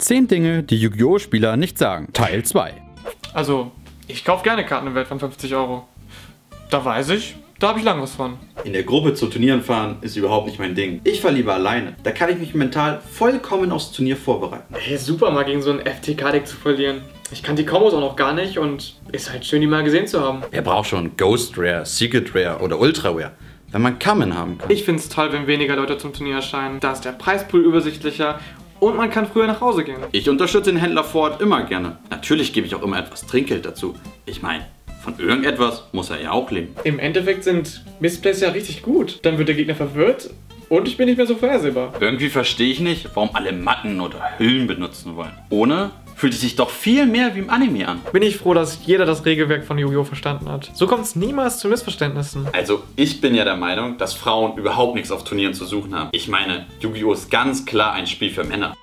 10 Dinge, die Yu-Gi-Oh! Spieler nicht sagen. Teil 2. Also, ich kaufe gerne Karten im Wert von 50 Euro. Da weiß ich, da habe ich lang was von. In der Gruppe zu Turnieren fahren ist überhaupt nicht mein Ding. Ich fahre lieber alleine. Da kann ich mich mental vollkommen aufs Turnier vorbereiten. Hey, super, mal gegen so einen FTK-Deck zu verlieren. Ich kann die Kombos auch noch gar nicht und ist halt schön, die mal gesehen zu haben. Wer braucht schon Ghost Rare, Secret Rare oder Ultra Rare, wenn man Kammen haben kann? Ich finde es toll, wenn weniger Leute zum Turnier erscheinen. Da ist der Preispool übersichtlicher und man kann früher nach Hause gehen. Ich unterstütze den Händler vor Ort immer gerne. Natürlich gebe ich auch immer etwas Trinkgeld dazu. Ich meine, von irgendetwas muss er ja auch leben. Im Endeffekt sind Missplays ja richtig gut. Dann wird der Gegner verwirrt und ich bin nicht mehr so vorhersehbar. Irgendwie verstehe ich nicht, warum alle Matten oder Hüllen benutzen wollen. Ohne fühlt es sich doch viel mehr wie im Anime an. Bin ich froh, dass jeder das Regelwerk von Yu-Gi-Oh! Verstanden hat. So kommt es niemals zu Missverständnissen. Also ich bin ja der Meinung, dass Frauen überhaupt nichts auf Turnieren zu suchen haben. Ich meine, Yu-Gi-Oh! Ist ganz klar ein Spiel für Männer.